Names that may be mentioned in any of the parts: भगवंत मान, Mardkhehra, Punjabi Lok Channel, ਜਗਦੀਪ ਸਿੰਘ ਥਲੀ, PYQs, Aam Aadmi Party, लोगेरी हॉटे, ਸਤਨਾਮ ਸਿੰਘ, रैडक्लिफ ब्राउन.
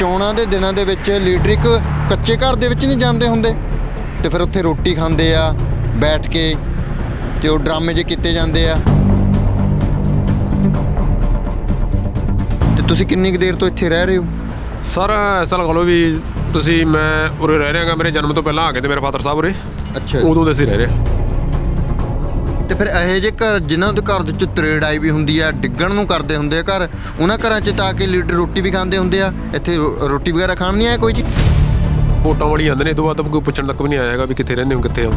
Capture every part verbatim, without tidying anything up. चोणों के दिनों के लीडर एक कच्चे घर दे विच नहीं जाते होंगे तो फिर उत्थे रोटी खाते आ बैठ के तो ड्रामे जे किए जाते आ। तुसी कितनी देर तो इत्थे रह रहे हो सर? ऐसा लगा लो भी तुसी मैं उरे रह रहा मेरे जन्म तो पहला आ गए थे मेरे फादर साहब उरे। अच्छा, उदों दे रह रहे। तो फिर यह जे घर जिन्हों के घर विच तरेड़ आई भी होंदी है डिग्गण नूं करदे होंदे घर उन्हां घरां च तां कि लीडर रोटी भी खांदे होंदे आ। इत्थे रोटी वगैरह खाण नहीं आया कोई जी? वोटां वाली आंदे ने इस तों बाद कोई पुछण तक भी नहीं आया हैगा भी कित्थे रहिंदे हो कित्थे हो।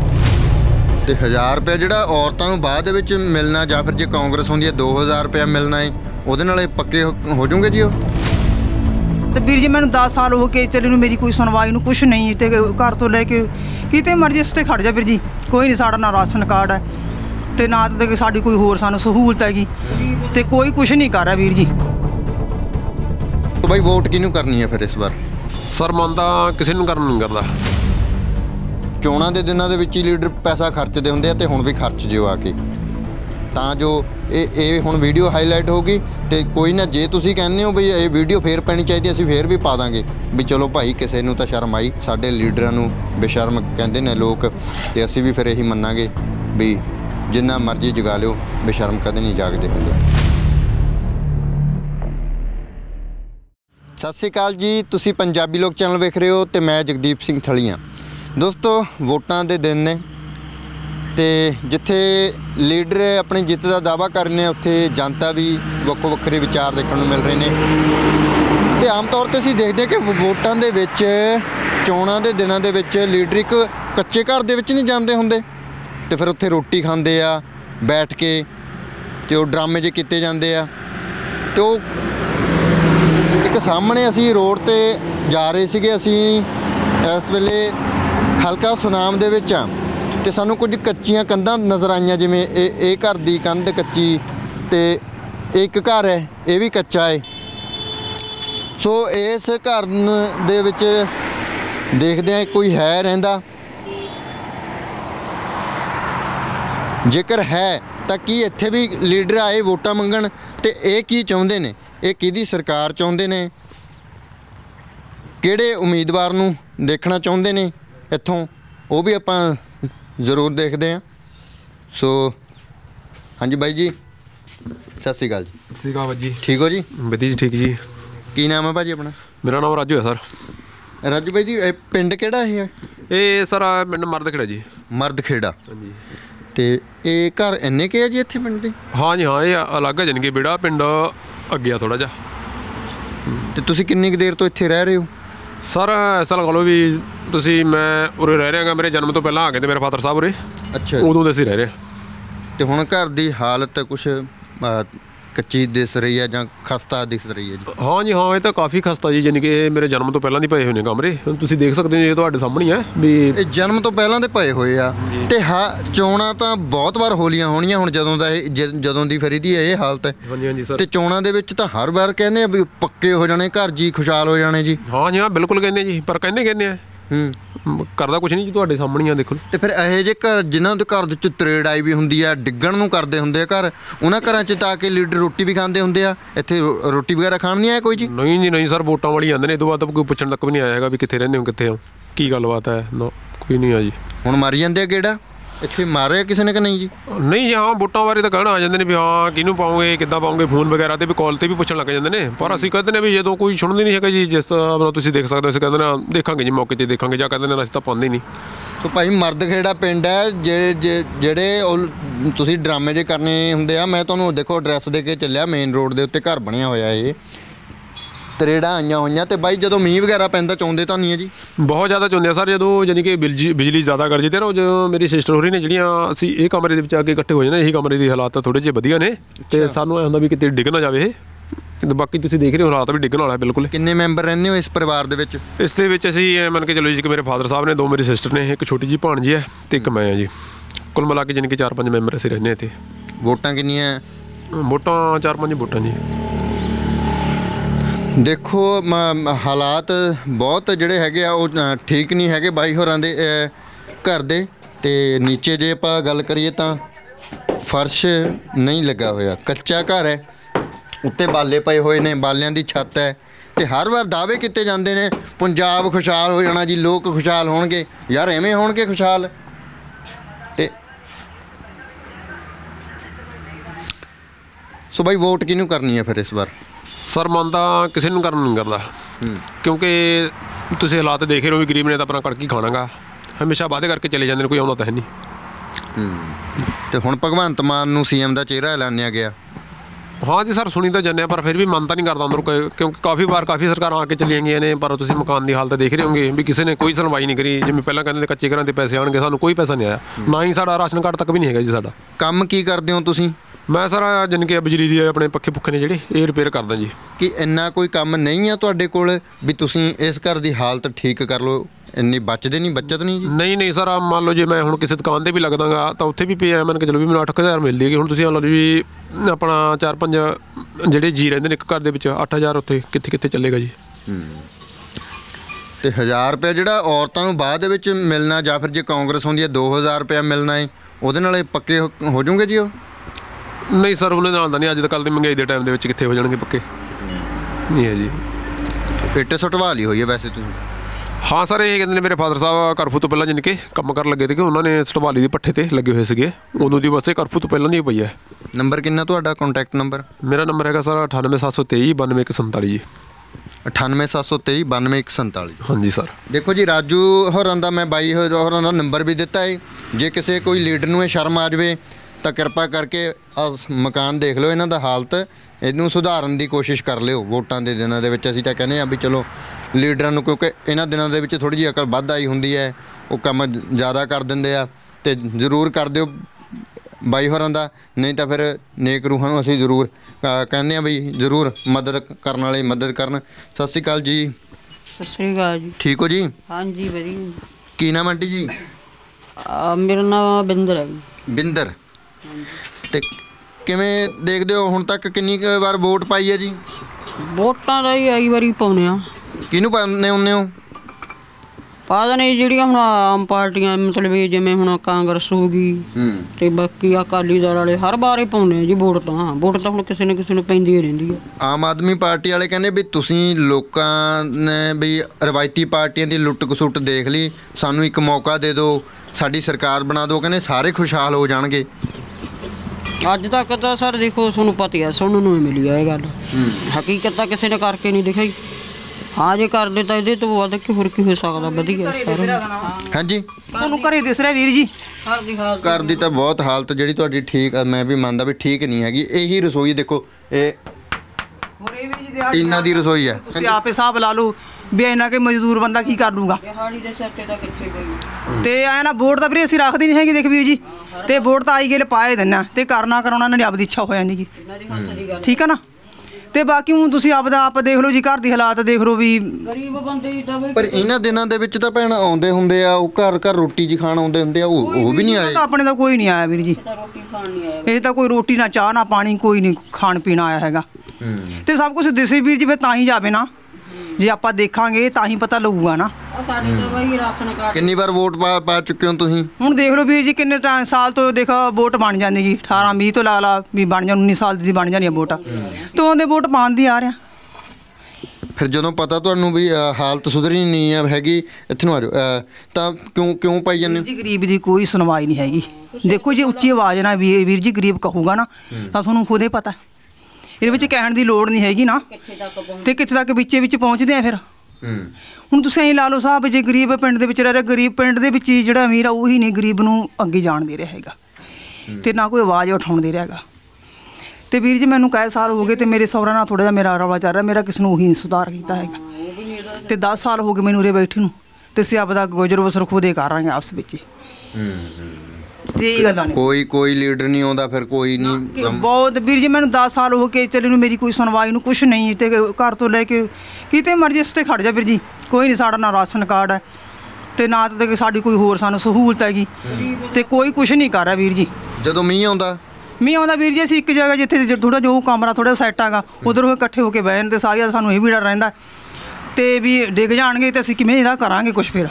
ते हज़ार रुपया जिहड़ा औरतां नूं बाद दे विच मिलना जां फिर जे कांग्रेस होंदी है दो हज़ार रुपया मिलना है ਉਹਦੇ ਨਾਲ पक्के हो जाऊंगे जी। तो वीर जी मैं दस साल हो गए चले मेरी कोई सुनवाई नहीं कुछ नहीं तो घर तो लैके कितने मर्जी उसते खड़ जा वीर जी कोई नहीं साढ़ा ना राशन कार्ड है तो ना तो साड़ी कोई होर सानू सहूलत हैगी तो कोई कुछ नहीं कर रहा वीर जी। तो भाई वोट किनू करनी है फिर इस बार? सर मन तो किसी ने करना नहीं करता। चोणों के दिनों के लीडर पैसा खर्चते होंगे तो हुण भी खर्च जिओ आके ਤਾਂ ਜੋ ਇਹ ਇਹ ਹੁਣ ਵੀਡੀਓ ਹਾਈਲਾਈਟ ਹੋ ਗਈ ਤੇ ਕੋਈ ਨਾ ਜੇ ਤੁਸੀਂ ਕਹਿੰਦੇ ਹੋ ਵੀ ਇਹ ਵੀਡੀਓ ਫੇਰ ਪੈਣੀ ਚਾਹੀਦੀ ਅਸੀਂ ਫੇਰ ਵੀ ਪਾ ਦਾਂਗੇ ਵੀ ਚਲੋ ਭਾਈ ਕਿਸੇ ਨੂੰ ਤਾਂ ਸ਼ਰਮ ਆਈ ਸਾਡੇ ਲੀਡਰਾਂ ਨੂੰ ਬੇਸ਼ਰਮ ਕਹਿੰਦੇ ਨੇ ਲੋਕ ਤੇ ਅਸੀਂ ਵੀ ਫਿਰ ਇਹੀ ਮੰਨਾਂਗੇ ਵੀ ਜਿੰਨਾ ਮਰਜ਼ੀ ਜਗਾ ਲਿਓ ਬੇਸ਼ਰਮ ਕਦੇ ਨਹੀਂ ਜਾਗਦੇ ਹੁੰਦੇ। ਸਤਿ ਸ਼੍ਰੀ ਅਕਾਲ ਜੀ, ਤੁਸੀਂ ਪੰਜਾਬੀ ਲੋਕ ਚੈਨਲ ਵੇਖ ਰਹੇ ਹੋ ਤੇ ਮੈਂ ਜਗਦੀਪ ਸਿੰਘ ਥਲੀਆਂ। ਦੋਸਤੋ ਵੋਟਾਂ ਦੇ ਦਿਨ ਨੇ तो जिथे लीडर अपनी जित का दावा कर रहे हैं उत्थे जनता भी ਵੱਖੋ ਵੱਖਰੇ विचार देखने मिल रहे हैं। तो आम तौर पर असीं देखते कि वोटां दे विच चोणां दे दिनां दे विच लीडर एक कच्चे घर दे विच नहीं जांदे हुंदे तो फिर उत्थे रोटी खांदे आ बैठ के तो ड्रामे जे कीते जांदे आ। तो एक सामने असीं रोड ते जा रहे सीगे असीं इस वेले हलका सुनाम दे विच आ तो सानू कुछ कच्चिया कंधा नज़र आईया जिमें घर की कंध कच्ची तो एक घर है ये भी कच्चा है। सो इस घर दे विच देखदे आ कोई है रहिंदा, जेकर है तो की इत्थे भी लीडर आए वोटां मंगण तो ये की चाहुंदे ने, ये किहदी सरकार चाहुंदे ने, किहड़े उम्मीदवार नूं देखना चाहुंदे ने इत्थों वो भी आपां जरूर देखते हैं। सो हाँ जी भाई जी सत श्री अकाल जी। सत श्री अकाल जी, ठीक हो जी? वधिया जी, ठीक जी। की नाम है भाजी अपना? मेरा नाम राजू है सर। राजू भाई जी पिंड केड़ा है ये सर? पिंड मर्दखेड़ा जी। मर्दखेड़ा जी। तो ये घर इन्ने के है जी इत्थे पिंड दे? हाँ जी हाँ, ये अलग है जान के बेड़ा पिंड अगे थोड़ा जा। तो तुसी कितनी देर तो इत्थे रह रहे हो सर? ऐसा लगा लो भी तुसी मैं उरे रह रहा मेरे जन्म तो पहला आ गए थे मेरे फादर साहब उरे। अच्छा, उदों दे रह रहे। तो हुण घर की हालत कुछ कच्ची दिस रही है जां खस्ता दिस रही है जी? हाँ जी हाँ, ये तो काफ़ी खस्ता जी जानी कि मेरे जन्म तो पहला नहीं पए हुए ने कमरे तुसी देख सकते हो ये तुहाडे सामने है भी जन्म तो पहला दे पए हुए आ। ते हा चोणां तां बहुत बार होलियां होणियां हुण जदों दा जदों दी फिर इहदी ये हालत है। हाँ जी हाँ जी सर। ते चोणां दे विच तां हर बार कहंदे आ भी पक्के हो जाने घर जी खुशहाल हो जाने जी। हाँ जी हाँ बिल्कुल कहंदे जी पर कहंदे कहंदे आ करदा कुछ नहीं जी तुहाडे सामने आ देखो। तो फिर यह जे घर जिन्हों के घर विच तरेड़ आई भी होंदी है डिग्गण नूं करदे हुंदे घर उन्हां घरां च तां कि लीडर रोटी भी खांदे हुंदे आ। इत्थे रोटी वगैरह खाण नहीं आया कोई जी? नहीं जी नहीं सर, वोटां वाली आंदे ने इस तों बाद कोई पुछण तक भी नहीं आया हैगा भी कित्थे रहिंदे हो कित्थे हो की गलबात है ना कोई नहीं आ जी। हुण मारी जांदे आ गेड़ा इत्थे मारिया किसी ने कि नहीं जी? नहीं जी हाँ, वोटां बारे तो कहण आ जांदे ने भी हाँ किनू पाओगे किद्दां पाओगे फोन वगैरह तो भी कॉल पर भी पुछण लग जाते हैं पर असीं कहते हैं भी जो कोई सुणदा नहीं हैगा जी जिस तरह तुसीं देख सकदे हो असीं कहंदे ने देखांगे जी मौके ते देखांगे जां कहंदे ने असीं तां पांदे नहीं। तो भाई मर्दखेड़ा पिंड है जे जेडे तुसीं ड्रामे जे करने हुंदे आ मैं तुहानूं देखो एड्रैस दे के चलिया मेन रोड दे उत्ते घर बणिया होया है तरेड़ा आईया हुई। तो बई जो मीह वगैरह पैंता चाहते तो नहीं है जी? बहुत ज़्यादा चाहते हैं सर जो जानी कि बिजली बिजली ज़्यादा कर देते ना जो मेरी सिस्टर हो रही ने जड़िया असी ये कमरे के आके इकट्ठे हो जाने यही कमरे की हालात थोड़े जे वधिया ने तो सानू ऐ हुंदा भी किते डिग ना जाए। बाकी तुसीं देख रहे हो हालात भी डिगण वाला बिल्कुल। किन्ने मैंबर रहंदे हो इस परिवार दे विच? इस दे विच असीं मन के चलो जी कि मेरे फादर साहब ने दो मेरी सिस्टर ने एक छोटी जी भाणजी है तो एक मैं जी कुल मिला के जानी कि चार पाँच मैंबर असीं रहंदे इत्थे। वोटां किन्नियां? वोटां चार पाँच वोटां जी। देखो हालात बहुत जोड़े है ठीक नहीं है बाई होर के घर दे ते नीचे जे आप गल करिए फर्श नहीं लगा होया कच्चा घर है उत्ते बाले पए हुए ने बालियां दी छत है तो हर बार दावे किए जाते हैं पंजाब खुशहाल हो जाना जी, लोग खुशहाल होंगे, यार एवें होणगे खुशहाल। तो सो भाई वोट किनू करनी है फिर इस बार? सर मन तो किसी को करना नहीं करता, क्योंकि तुम हालात देख रहे हो भी गरीब ने तो अपना करके खाना गा, हमेशा वादे करके चले जाते हैं, कोई आता तो है नहीं। तो हुण भगवंत मान नूं सीएम का चेहरा ऐलानिया गया। हाँ जी सर सुनी तो जाने, पर फिर भी मन तो नहीं करता अंदर, क्योंकि काफ़ी बार काफ़ी सरकार आके चलिया गई ने, पर तुसीं मकान की हालत देख रहे होंगे भी किसी ने कोई सुनवाई नहीं करी। जिवें पहला कहते कच्चे घरां ते पैसे आउणगे, सानूं कोई पैसा नहीं आया, ना ही साडा राशन कार्ड तक भी नहीं हैगा जी साडा। काम की करदे हो तुसीं? मैं सर जान के बिजली दी अपने पक्खे पुखे ने जिहड़े ये रिपेयर करदा जी। कि इन्ना कोई काम नहीं है तुहाडे कोल भी तुसीं इस घर की हालत ठीक कर लो, इन्नी बचते नहीं बचत नहीं जी? नहीं नहीं सर, मान लो जो मैं हूँ किसी दुकान पर भी लगदा गा तो उत्थे भी पे एम एन के चलो भी मैं अठ हज़ार मिलती है। हुण तुसीं मान लो भी अपना चार पंज जिहड़े जी रहिंदे ने एक घर के अठ हज़ार उत्थे कित्थे कित्थे चलेगा जी। तो हज़ार रुपया जिहड़ा औरतां नूं बाद विच मिलना, जां फिर जे कांग्रेस हुंदी है दो हज़ार रुपया मिलना है, उहदे नाल पक्के हो जाऊंगे जी? वो नहीं सर उन्हें नाल नहीं, अज कल महंगाई के टाइम कित्थे हो जाएंगे पक्के, नहीं है जी। पेटे सुटवा ली हुई है वैसे तुसीं? हाँ सर ये कहते हैं मेरे फादर साहब करफ्यू तो पहले जिनके कम कर लगे थे कि उन्होंने सटवाली के पट्ठे से लगे हुए थे, उदों की बस करफ्यू तो पहले की पई है। नंबर कितना तुहाडा कॉन्टैक्ट नंबर? मेरा नंबर है सर अठानवे सत्त सौ तेई बानवे एक सौ संताली जी। अठानवे सत्त सौ तेई बानवे एक सौ संताली। हाँ जी सर। देखो जी राजू होरां दा मैं बाई होरां दा नंबर भी दिता है, जे किसी कोई लीडर नूं शर्म आ जाए तो कृपा करके मकान देख लो, इन्हां दा हालत इनू सुधारन की कोशिश कर लिओ वोटां के दिनों के। असीं तां कहने भी चलो लीडरां नूं, क्योंकि इन्हां दिनों के थोड़ी जी अकल वध आई हुंदी है, वो काम ज़्यादा कर दिंदे आ, ते जरूर कर दिओ बाई होरां दा, नहीं तो फिर नेक रूहां नूं असीं जरूर कहने बी जरूर मदद करन वाले मदद करन। सत श्री अकाल जी। सत श्री अकाल जी। ठीक हो जी? हाँ जी वधिया। की नाम आंटी जी? मेरा नाम बिंदर है। बिंदर, ते ਕਿਵੇਂ ਦੇਖਦੇ ਹੋ ਹੁਣ ਤੱਕ ਕਿੰਨੀ ਵਾਰ ਵੋਟ ਪਾਈ ਹੈ ਜੀ? ਵੋਟਾਂ ਦਾ ਹੀ ਆਈ ਵਾਰੀ ਪਾਉਨੇ ਆ। ਕਿਹਨੂੰ ਪਾਉਂਦੇ ਹੁੰਦੇ ਹੋ? ਪਾਦਾ ਨਹੀਂ ਜਿਹੜੀਆਂ ਹੁਣ ਆਮ ਪਾਰਟੀਆਂ, ਮਤਲਬ ਜਿਵੇਂ ਹੁਣ ਕਾਂਗਰਸ ਹੋ ਗਈ ਤੇ ਬਾਕੀ ਅਕਾਲੀ ਦਲ ਵਾਲੇ, ਹਰ ਵਾਰੇ ਪਾਉਂਦੇ ਆ ਜੀ ਵੋਟ ਤਾਂ। ਵੋਟ ਤਾਂ ਹੁਣ ਕਿਸੇ ਨਾ ਕਿਸੇ ਨੂੰ ਪੈਂਦੀ ਹੀ ਰਹਿੰਦੀ ਹੈ। ਆਮ ਆਦਮੀ ਪਾਰਟੀ ਵਾਲੇ ਕਹਿੰਦੇ ਵੀ ਤੁਸੀਂ ਲੋਕਾਂ ਨੇ ਵੀ ਰਵਾਇਤੀ ਪਾਰਟੀਆਂ ਦੀ ਲੁੱਟ ਖਸੁੱਟ ਦੇਖ ਲਈ, ਸਾਨੂੰ ਇੱਕ ਮੌਕਾ ਦੇ ਦਿਓ, ਸਾਡੀ ਸਰਕਾਰ ਬਣਾ ਦਿਓ, ਕਹਿੰਦੇ ਸਾਰੇ ਖੁਸ਼ਹਾਲ ਹੋ ਜਾਣਗੇ। अज तक तो सर देखो थोनू पता है, सुनने मिली है ये गल, हकीकत तो किसी ने करके नहीं दिखाई। हाँ जो कर देता ये तो वो कि होर की हो सकता वधिया। हाँ जी थोनू घर ही दिस रहा वीर जी, घर की तो बहुत हालत जी थोड़ी ठीक, मैं भी मानता भी ठीक नहीं हैगी। यही रसोई देखो ये टीना की रसोई है, आप हिसाब ला लो भी इन्ना के मजदूर बंदा की कर लूगा। तो आए ना वोट तो भी असी रखते नहीं है देख वीर जी, तो वोट तो आई गए पाए देना, तो करना करा ने आपकी इच्छा हो जाएगी, ठीक है ना। तो बाकी हूँ तुम आपदा आप देख लो जी, घर के हालात देख लो भी। पर इन्होंने दिनों के भैन आते होंगे आ, घर घर रोटी जी खान आते होंगे, वो भी नहीं आए? अपने तो कोई नहीं आया वीर जी, ये तो कोई रोटी ना चाह ना पानी, कोई नहीं खान पीना आया है। तो सब कुछ दिसे वीर जी, फिर ता ही जावे ना जे आप देखांगे ता ही पता लगूगा ना। कितनी बार वोट पा पा चुके हो तुसीं? हुण देख लो वीर जी किन्ने साल तो देखो वोट बन जांदी जी, अठारह बीस तो ला ला भी बन जा, उन्नीस साल दी बन जानी वोट, तो उहदे वोट पाउण दी आ रहा। फिर जदों पता तुहानूं भी हालत सुधरी नहीं है हैगी, इत्थों आ जाओ, तां क्यों क्यों पाई जांदे जी? गरीब दी कोई सुनवाई नहीं हैगी। देखो जे उच्ची आवाज़ ना वीर जी गरीब कहूगा ना तां तुहानूं खुद ही पता है, इहदे कहण की लोड़ नहीं हैगी ना, तो कित्थे तक विचे विच पहुँचते हैं। फिर हुण तुसीं ऐ ला लो साहब, जे गरीब पिंड दे विच रह रहा, गरीब पिंड दे विच जिहड़ा अमीर आ उही नहीं गरीब नूं अगे जाण दे रहा हैगा, ते ना कोई आवाज़ उठाउण दे रहा हैगा। ते वीर जी मैनूं कई साल हो गए, ते मेरे सौहरा नाल थोड़ा जिहा मेरा रौला चल रहा, मेरा किसी नूं उही सुधार कीता हैगा, ते दस साल हो गए मैनूं उरे बैठे नूं, ते असीं आपदा गुजर बसर खुद ही करांगे आपस विच। कोई कोई लीडर नहीं होता फिर कोई नहीं? बहुत वीर जी मैं दस साल हो गए चले, मेरी कोई सुनवाई कुछ नहीं, ते घर तो लैके कितने मर्जी उसते खड़ जा वीर जी, कोई नहीं साड़ा ना राशन कार्ड है, तो ना तो साड़ी कोई होर सानू सहूलत हैगी, तो कोई कुछ नहीं कर रहा वीर जी। जो मीह आता मीह आता वीर जी असीं एक जगह जिथे थोड़ा जो कमरा थोड़ा सैट हैगा उधर वो इकट्ठे होकर बहन, तो सारा सानू यह भी डर रहिंदा तो भी डिग जाएंगे, तो असीं किवें इहदा करांगे कुछ। फिर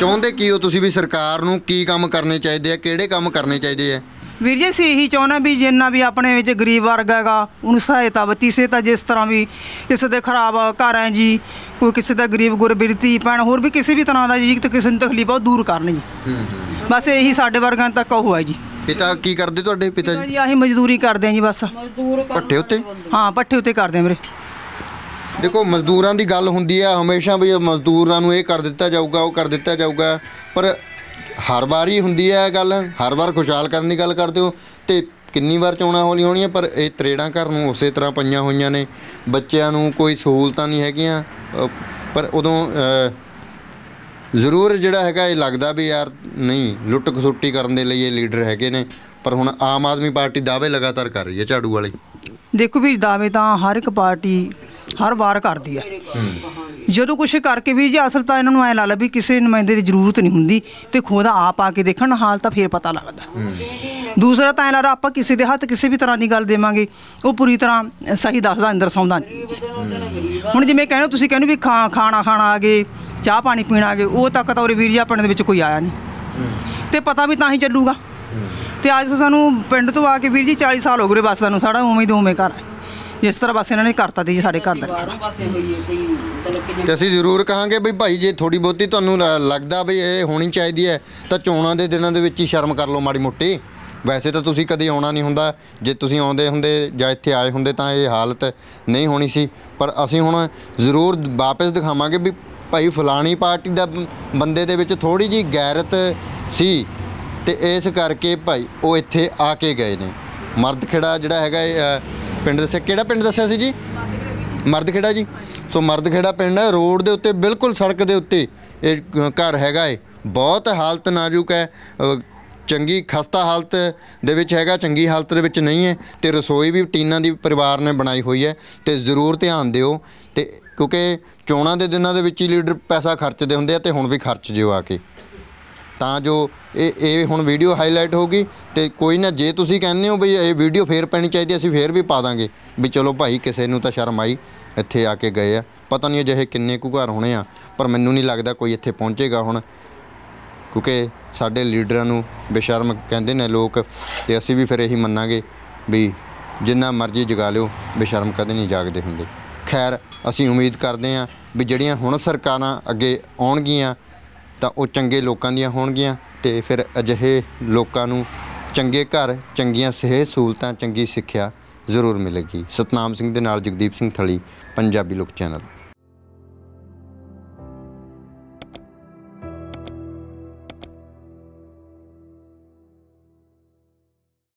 चाहुंदे की हो तुसीं भी सरकार नूं की काम करने चाहिए, किहड़े काम करने चाहिए? वीर जी से यही चाहना भी जिन्ना भी अपने गरीब वर्ग है उन्हें सहायता वती सहायता जिस तरह भी किसी के खराब घर है जी कोई किसी का गरीब गुरबीर धी भैन होर भी किसी भी तरह का जी तो किसी तकलीफ है दूर करनी जी बस यही साढ़े वर्गों तक वो है जी। पिता की करते तुहाडे पिता जी? असीं मजदूरी करते हैं जी बस भट्ठे उत्ते। हाँ भट्ठे उत्ते करते हैं। मेरे देखो मजदूरों की गल हुंदी है हमेशा भी मजदूरों नूं कर दिता जाऊगा वो कर दिता जाऊगा पर हर बार ही हुंदी है गल हर बार खुशहाल करने की गल करते हो तो कितनी बार चोणां होली होणीआं पर ये तरेड़ा घर नूं उस तरह पईआं होईआं ने बच्चों नूं कोई सहूलतां नहीं हैगीआं पर उदों ਜ਼ਰੂਰ ਜਿਹੜਾ ਹੈਗਾ ਇਹ ਲੱਗਦਾ ਵੀ यार नहीं ਲੁੱਟ ਖਸੁੱਟੀ ਕਰਨ ਦੇ ਲਈ ਇਹ ਲੀਡਰ ਹੈਗੇ ਨੇ पर ਹੁਣ आम आदमी पार्टी दावे लगातार कर रही है झाड़ू वाली। देखो भी दावे तो हर एक पार्टी हर बार करती है जो कुछ करके भी जी असल तो इन्होंने ऐ ला ला भी किसी नुमाइंदे की जरूरत नहीं होंगी तो खुद आप आके देखण हाल तो फिर पता लगता। दूसरा तो ऐ ला ला आप किसी के हत्थ किसी भी तरह की गल देवांगे वो पूरी तरह सही दसदा अंदर सौंदा नहीं जी। हुण जिवें कहणो तुसीं कहणो भी खा खाना खाना आ गए चाह पानी पीना आ गए वो तक तो उरे वीर जी पिंड दे विच कोई आया नहीं तो पता भी तां ही चलूगा। तो अज सानू पिंड तो आके वीर जी चालीस साल हो गए बस सानू साढ़ा उवें दे उवें घर है इस तरह बस इन्होंने करता दी साढ़े घर का। असं जरूर कहेंगे भी भाई जे थोड़ी बहुती तुहानू लगता भी ये होनी चाहिए है तो चोणों के दिनों के ही शर्म कर लो माड़ी मोटी। वैसे तो तुसीं कदी आउणा नहीं हुंदा जे तुसीं आउंदे हुंदे जां इत्थे आए हुंदे तां ये हालत नहीं होनी सी पर असीं हुण जरूर वापस दिखावांगे भी भाई फलानी पार्टी दा बंदे दे विच थोड़ी जी गैरत सी ते इस करके भाई वो इत्थे आके गए ने। मर्दखेड़ा जिहड़ा हैगा ਪਿੰਡ ਦੱਸਿਆ ਕਿਹੜਾ ਪਿੰਡ ਦੱਸਿਆ ਸੀ ਜੀ? ਮਰਦਖੇੜਾ ਜੀ। ਸੋ ਮਰਦਖੇੜਾ ਪਿੰਡ ਹੈ ਰੋਡ ਦੇ ਉੱਤੇ ਬਿਲਕੁਲ ਸੜਕ ਦੇ ਉੱਤੇ ਇਹ ਘਰ ਹੈਗਾ ਏ ਬਹੁਤ ਹਾਲਤ ਨਾਜ਼ੁਕ ਹੈ ਚੰਗੀ ਖਸਤਾ ਹਾਲਤ ਦੇ ਵਿੱਚ ਹੈਗਾ ਚੰਗੀ ਹਾਲਤ ਦੇ ਵਿੱਚ ਨਹੀਂ ਹੈ ਤੇ ਰਸੋਈ ਵੀ ਟੀਨਾਂ ਦੀ ਪਰਿਵਾਰ ਨੇ ਬਣਾਈ ਹੋਈ ਹੈ ਤੇ ਜ਼ਰੂਰ ਧਿਆਨ ਦਿਓ ਤੇ ਕਿਉਂਕਿ ਚੋਣਾਂ ਦੇ ਦਿਨਾਂ ਦੇ ਵਿੱਚ ਹੀ ਲੀਡਰ ਪੈਸਾ ਖਰਚਦੇ ਹੁੰਦੇ ਆ ਤੇ ਹੁਣ ਵੀ ਖਰਚ ਜਿਓ ਆ ਕੇ ਤਾਂ ਜੋ ਇਹ ਇਹ ਹੁਣ ਵੀਡੀਓ ਹਾਈਲਾਈਟ ਹੋ ਗਈ ਤੇ ਕੋਈ ਨਾ ਜੇ ਤੁਸੀਂ ਕਹਿੰਦੇ ਹੋ ਬਈ ਇਹ ਵੀਡੀਓ ਫੇਰ ਪੈਣੀ ਚਾਹੀਦੀ ਅਸੀਂ ਫੇਰ ਵੀ ਪਾ ਦਾਂਗੇ ਵੀ ਚਲੋ ਭਾਈ ਕਿਸੇ ਨੂੰ ਤਾਂ ਸ਼ਰਮ ਆਈ ਇੱਥੇ ਆ ਕੇ ਗਏ ਆ ਪਤਾ ਨਹੀਂ ਅਜਿਹੇ ਕਿੰਨੇ ਕੁ ਘਰ ਹੋਣੇ ਆ ਪਰ ਮੈਨੂੰ ਨਹੀਂ ਲੱਗਦਾ ਕੋਈ ਇੱਥੇ ਪਹੁੰਚੇਗਾ ਹੁਣ ਕਿਉਂਕਿ ਸਾਡੇ ਲੀਡਰਾਂ ਨੂੰ ਬੇਸ਼ਰਮ ਕਹਿੰਦੇ ਨੇ ਲੋਕ ਤੇ ਅਸੀਂ ਵੀ ਫਿਰ ਇਹੀ ਮੰਨਾਂਗੇ ਵੀ ਜਿੰਨਾ ਮਰਜ਼ੀ ਜਗਾ ਲਿਓ ਬੇਸ਼ਰਮ ਕਦੇ ਨਹੀਂ ਜਾਗਦੇ ਹੁੰਦੇ। ਖੈਰ ਅਸੀਂ ਉਮੀਦ ਕਰਦੇ ਹਾਂ ਵੀ ਜਿਹੜੀਆਂ ਹੁਣ ਸਰਕਾਰਾਂ ਅੱਗੇ ਆਉਣਗੀਆਂ ਤਾਂ ਉਹ ਚੰਗੇ ਲੋਕਾਂ ਦੀਆਂ ਹੋਣਗੀਆਂ ਤੇ ਫਿਰ ਅਜਿਹੇ ਲੋਕਾਂ ਨੂੰ ਚੰਗੇ ਘਰ ਚੰਗੀਆਂ ਸਿਹਤ ਸਹੂਲਤਾਂ ਚੰਗੀ ਸਿੱਖਿਆ ਜ਼ਰੂਰ ਮਿਲੇਗੀ। ਸਤਨਾਮ ਸਿੰਘ ਦੇ ਨਾਲ ਜਗਦੀਪ ਸਿੰਘ ਥਲੀ, ਪੰਜਾਬੀ ਲੋਕ ਚੈਨਲ।